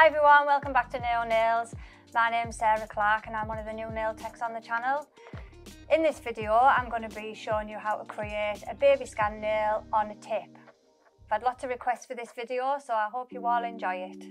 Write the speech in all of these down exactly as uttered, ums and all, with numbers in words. Hi everyone, welcome back to Nail Nails. My name's Sarah Clark and I'm one of the new nail techs on the channel. In this video, I'm going to be showing you how to create a baby scan nail on a tip. I've had lots of requests for this video, so I hope you all enjoy it.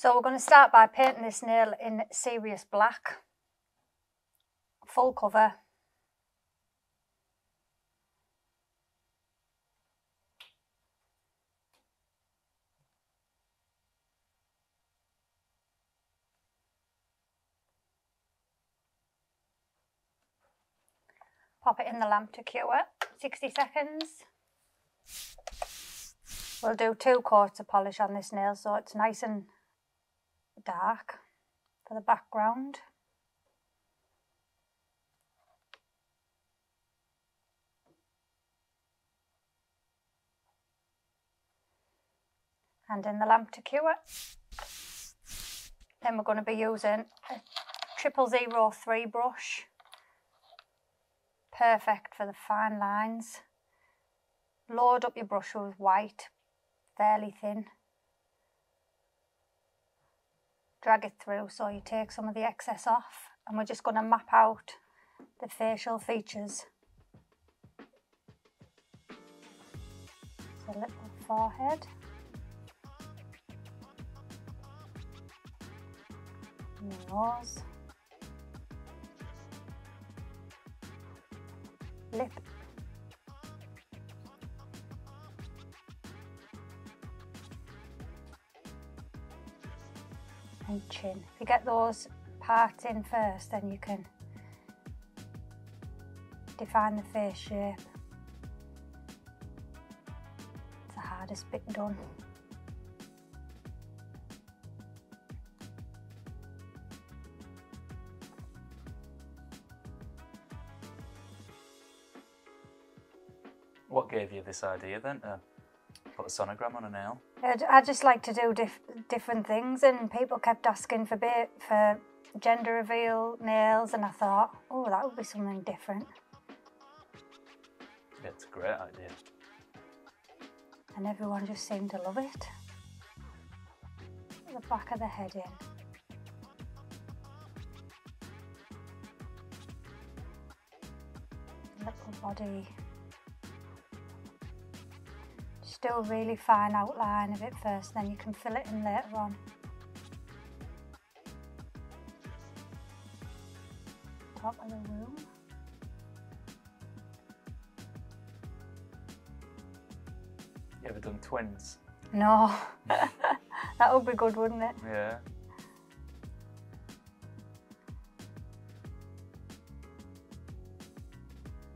So we're going to start by painting this nail in Serious Black, full cover. Pop it in the lamp to cure, sixty seconds. We'll do two coats of polish on this nail so it's nice and dark for the background. And in the lamp to cure. Then we're going to be using a triple zero three brush. Perfect for the fine lines. Load up your brush with white, fairly thin. Drag it through so you take some of the excess off, and we're just going to map out the facial features. So lip and forehead, nose, lip, and chin. If you get those parts in first, then you can define the face shape. It's the hardest bit done. What gave you this idea then? Uh Put a sonogram on a nail? I just like to do diff different things, and people kept asking for bit for gender reveal nails, and I thought, oh, that would be something different. Yeah, it's a great idea. And everyone just seemed to love it. Put the back of the head in. Little body. Do a really fine outline of it first, then you can fill it in later on. Top of the room. You ever done twins? No. That would be good, wouldn't it? Yeah.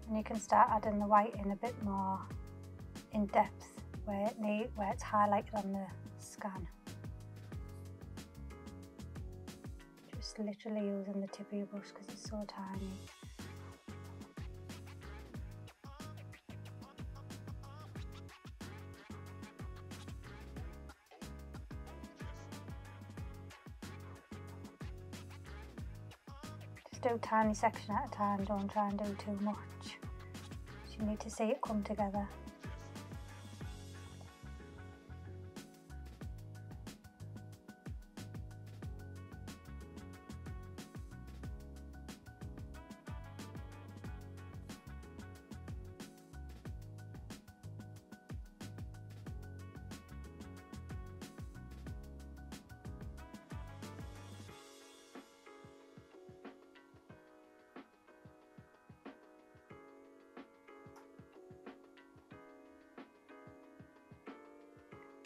And you can start adding the white in a bit more in depth. Where, it need, where it's highlighted on the scan. Just literally using the tip of your brush because it's so tiny. Just do a tiny section at a time, don't try and do too much. You need to see it come together.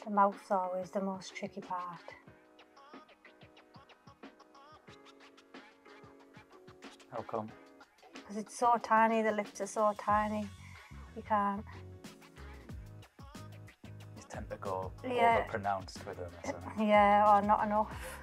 The mouth is always the most tricky part. How come? Because it's so tiny, the lips are so tiny, you can't. You tend to go yeah. over pronounced with them. Or yeah, or not enough.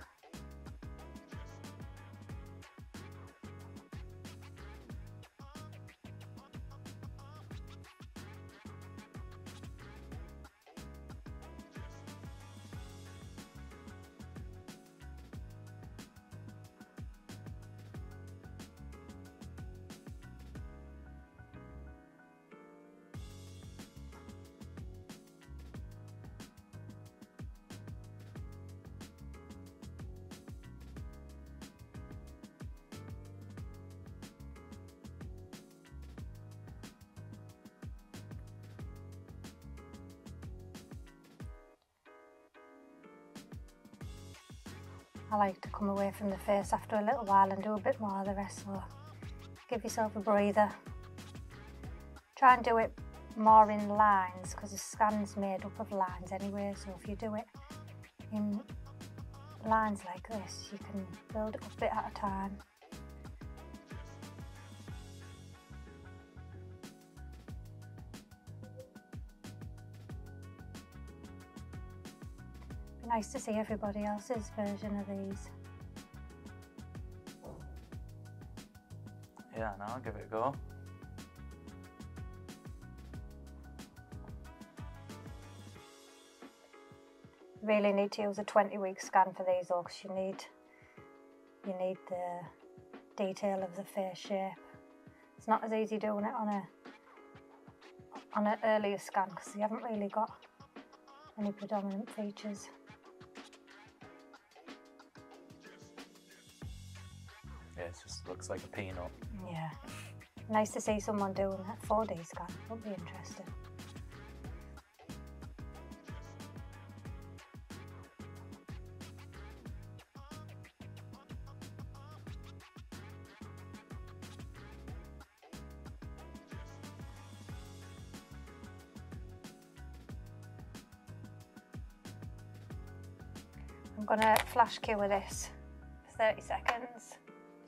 I like to come away from the face after a little while and do a bit more of the rest, so give yourself a breather. Try and do it more in lines, because the scan's made up of lines anyway, so if you do it in lines like this, you can build it up a bit at a time. Be nice to see everybody else's version of these. Yeah, no, I'll give it a go. Really need to use a twenty week scan for these though, because you need, you need the detail of the face shape. It's not as easy doing it on a on an earlier scan because you haven't really got any predominant features. Yeah, it just looks like a peanut. Yeah. Nice to see someone doing that four D scan, would be interesting. I'm going to flash cure this for thirty seconds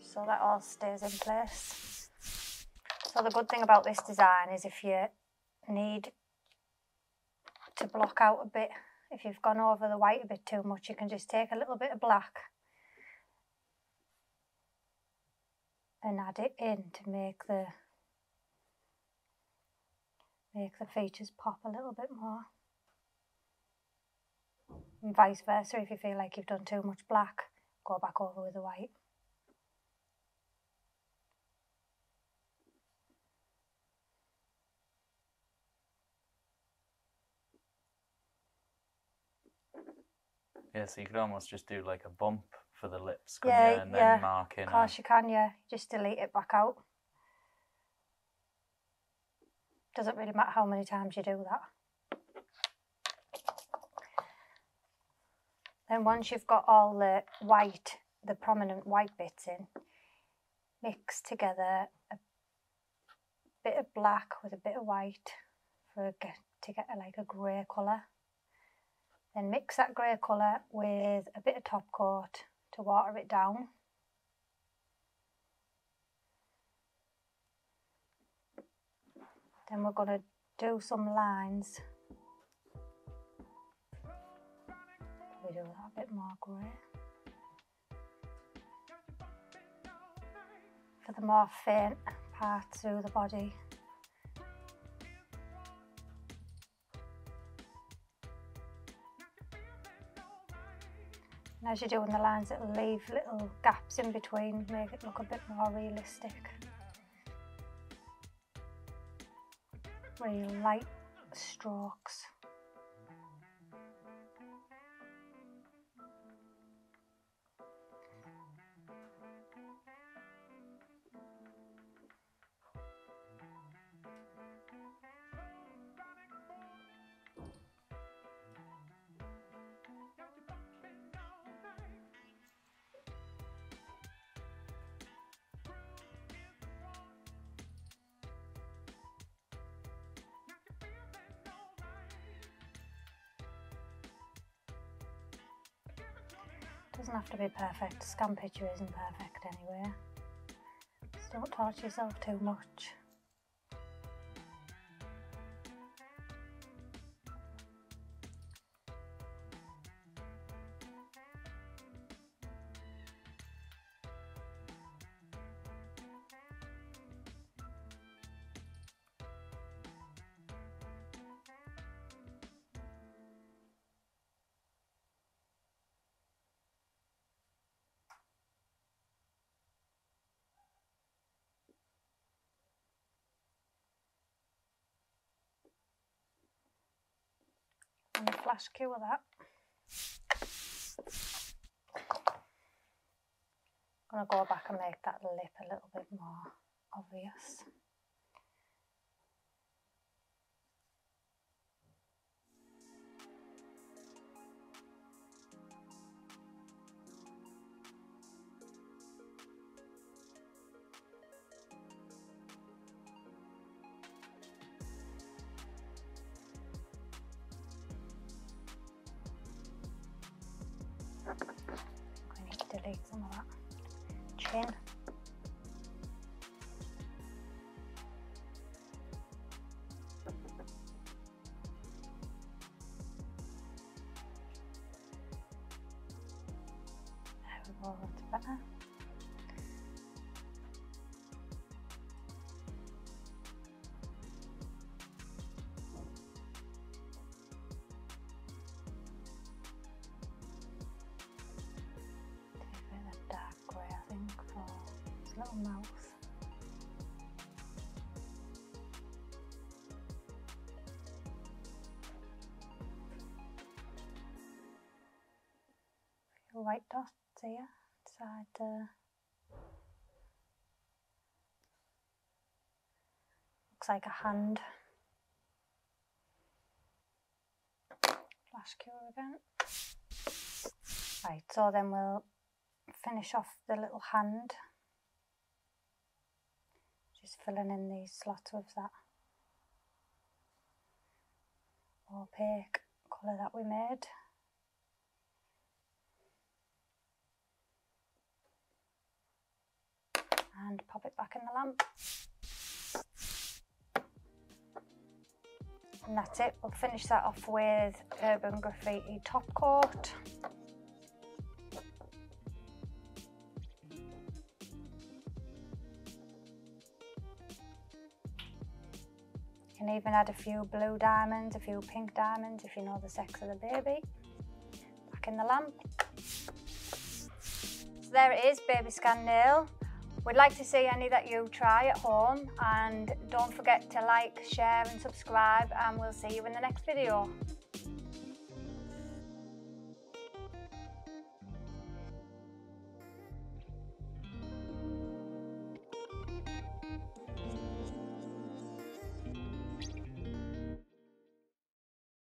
so that all stays in place. So the good thing about this design is if you need to block out a bit, if you've gone over the white a bit too much, you can just take a little bit of black and add it in to make the, make the features pop a little bit more. And vice versa, if you feel like you've done too much black, go back over with the white. Yeah, so you could almost just do like a bump for the lips, couldn't yeah, you? And yeah. then mark in. Of course, or... you can, yeah. Just delete it back out. Doesn't really matter how many times you do that. Then once you've got all the white, the prominent white bits in, mix together a bit of black with a bit of white for a, to get a, like a grey colour. Then mix that grey colour with a bit of top coat to water it down. Then we're going to do some lines. We do that a bit more grey. For the more faint part through the body. And as you're doing the lines, it'll leave little gaps in between, make it look a bit more realistic. Really light strokes. Doesn't have to be perfect. Scan picture isn't perfect anyway. Just don't torture yourself too much. And the flash cure that. I'm going to go back and make that lip a little bit more obvious. take some of that chin. Little mouse. A few white dots here. Decide to. Looks like a hand. Flash cure again. Right, so then we'll finish off the little hand. Just filling in these slots with that opaque colour that we made. And pop it back in the lamp. And that's it, we'll finish that off with Urban Graffiti top coat. You can even add a few blue diamonds, a few pink diamonds if you know the sex of the baby. Back in the lamp. So there it is, baby scan nail. We'd like to see any that you try at home, and don't forget to like, share and subscribe, and we'll see you in the next video.